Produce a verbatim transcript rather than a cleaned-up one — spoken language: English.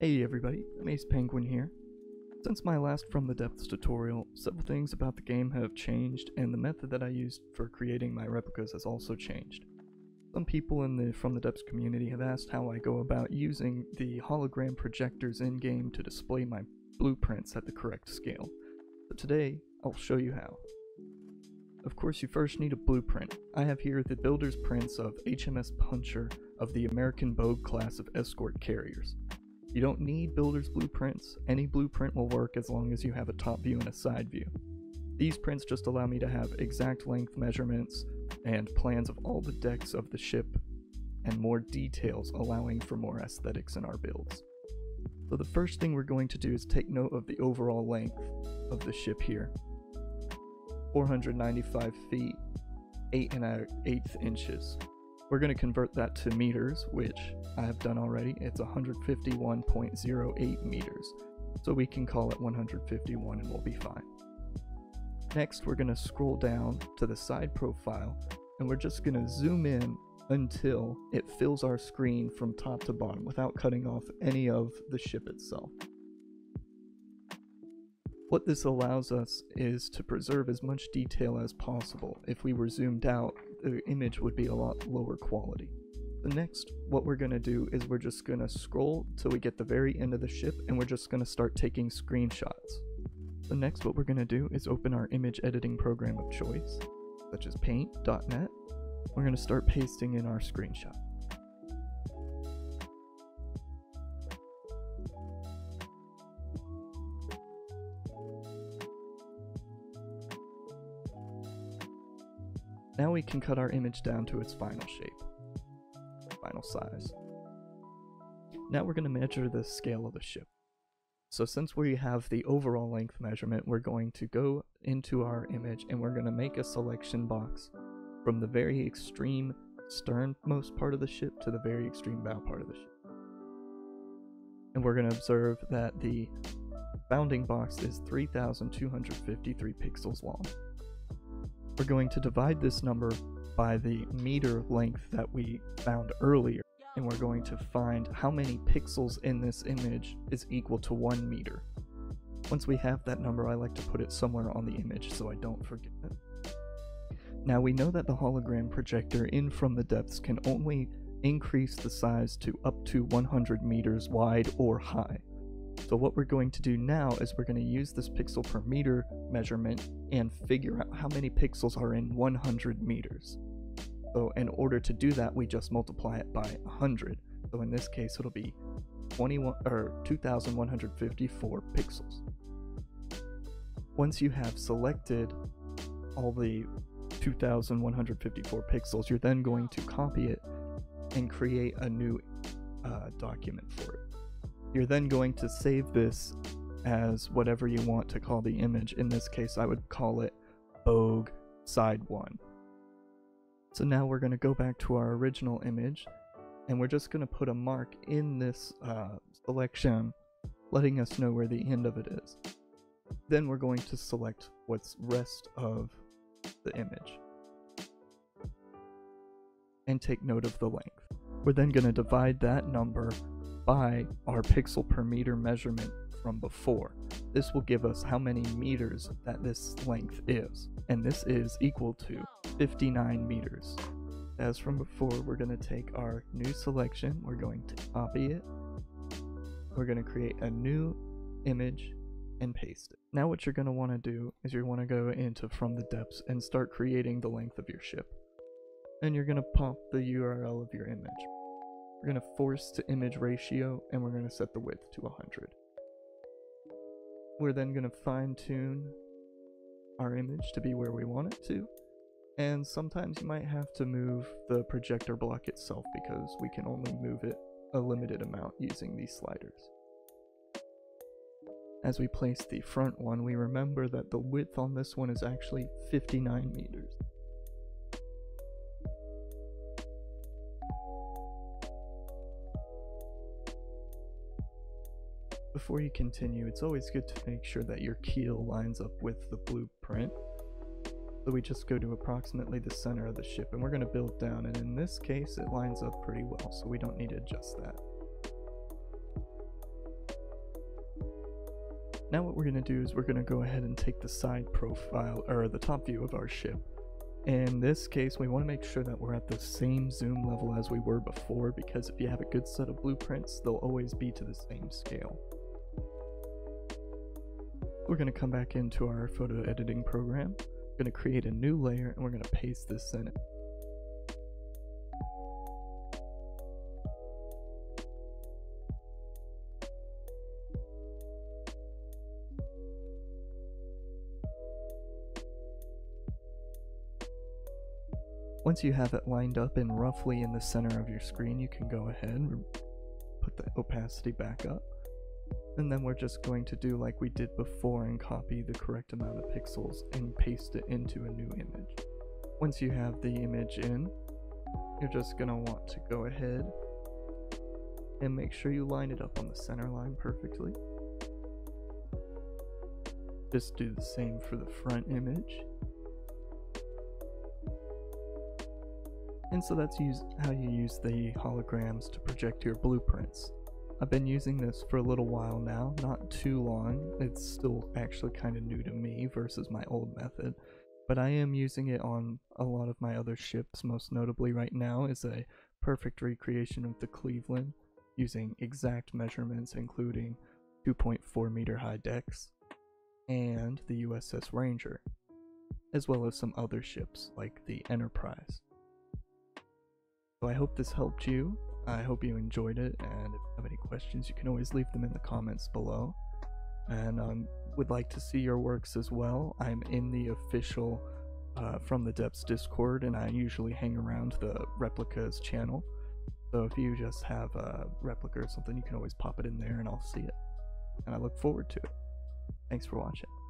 Hey everybody, AmazePenguin here. Since my last From the Depths tutorial, several things about the game have changed, and the method that I used for creating my replicas has also changed. Some people in the From the Depths community have asked how I go about using the hologram projectors in-game to display my blueprints at the correct scale. So today, I'll show you how. Of course, you first need a blueprint. I have here the builder's prints of H M S Puncher of the American Bogue class of escort carriers. You don't need builder's blueprints. Any blueprint will work as long as you have a top view and a side view. These prints just allow me to have exact length measurements and plans of all the decks of the ship and more details, allowing for more aesthetics in our builds. So the first thing we're going to do is take note of the overall length of the ship here. four hundred ninety-five feet, eight and an eighth inches. We're going to convert that to meters, which I have done already. It's one hundred fifty-one point zero eight meters, so we can call it one hundred fifty-one and we'll be fine. Next, we're going to scroll down to the side profile, and we're just going to zoom in until it fills our screen from top to bottom without cutting off any of the ship itself. What this allows us is to preserve as much detail as possible. If we were zoomed out, the image would be a lot lower quality. The next, what we're going to do is we're just going to scroll till we get the very end of the ship, and we're just going to start taking screenshots. The next, what we're going to do is open our image editing program of choice, such as paint dot net. We're going to start pasting in our screenshot. Now we can cut our image down to its final shape, final size. Now we're going to measure the scale of the ship. So since we have the overall length measurement, we're going to go into our image and we're going to make a selection box from the very extreme sternmost part of the ship to the very extreme bow part of the ship. And we're going to observe that the bounding box is three thousand two hundred fifty-three pixels long. We're going to divide this number by the meter length that we found earlier, and we're going to find how many pixels in this image is equal to one meter. Once we have that number, I like to put it somewhere on the image so I don't forget it. Now we know that the hologram projector in From the Depths can only increase the size to up to one hundred meters wide or high. So what we're going to do now is we're going to use this pixel per meter measurement and figure out how many pixels are in one hundred meters. So in order to do that, we just multiply it by one hundred. So in this case, it'll be two thousand one hundred fifty-four pixels. Once you have selected all the two thousand one hundred fifty-four pixels, you're then going to copy it and create a new uh, document for it. You're then going to save this as whatever you want to call the image. In this case, I would call it Bogue Side one. So now we're going to go back to our original image, and we're just going to put a mark in this uh, selection, letting us know where the end of it is. Then we're going to select what's rest of the image, and take note of the length. We're then going to divide that number by our pixel per meter measurement from before. This will give us how many meters that this length is, and this is equal to fifty-nine meters. As from before, we're going to take our new selection, we're going to copy it, we're going to create a new image and paste it. Now what you're going to want to do is you want to go into From the Depths and start creating the length of your ship, and you're going to pop the U R L of your image. We're going to force to image ratio, and we're going to set the width to one hundred. We're then going to fine tune our image to be where we want it to, and sometimes you might have to move the projector block itself because we can only move it a limited amount using these sliders. As we place the front one, we remember that the width on this one is actually fifty-nine meters. Before you continue, it's always good to make sure that your keel lines up with the blueprint. So we just go to approximately the center of the ship, and we're going to build down, and in this case it lines up pretty well, so we don't need to adjust that. Now what we're going to do is we're going to go ahead and take the side profile, or the top view of our ship. In this case, we want to make sure that we're at the same zoom level as we were before, because if you have a good set of blueprints, they'll always be to the same scale. We're going to come back into our photo editing program. We're going to create a new layer, and we're going to paste this in it. Once you have it lined up and roughly in the center of your screen, you can go ahead and put the opacity back up. And then we're just going to do like we did before and copy the correct amount of pixels and paste it into a new image. Once you have the image in, you're just going to want to go ahead and make sure you line it up on the center line perfectly. Just do the same for the front image. And so that's use, how you use the holograms to project your blueprints. I've been using this for a little while now, not too long. It's still actually kind of new to me versus my old method, but I am using it on a lot of my other ships. Most notably right now is a perfect recreation of the Cleveland using exact measurements, including two point four meter high decks, and the U S S Ranger, as well as some other ships like the Enterprise. So I hope this helped you. I hope you enjoyed it, and if you have any questions, you can always leave them in the comments below. And I um, would like to see your works as well. I'm in the official uh, From the Depths Discord, and I usually hang around the Replicas channel. So if you just have a replica or something, you can always pop it in there and I'll see it. And I look forward to it. Thanks for watching.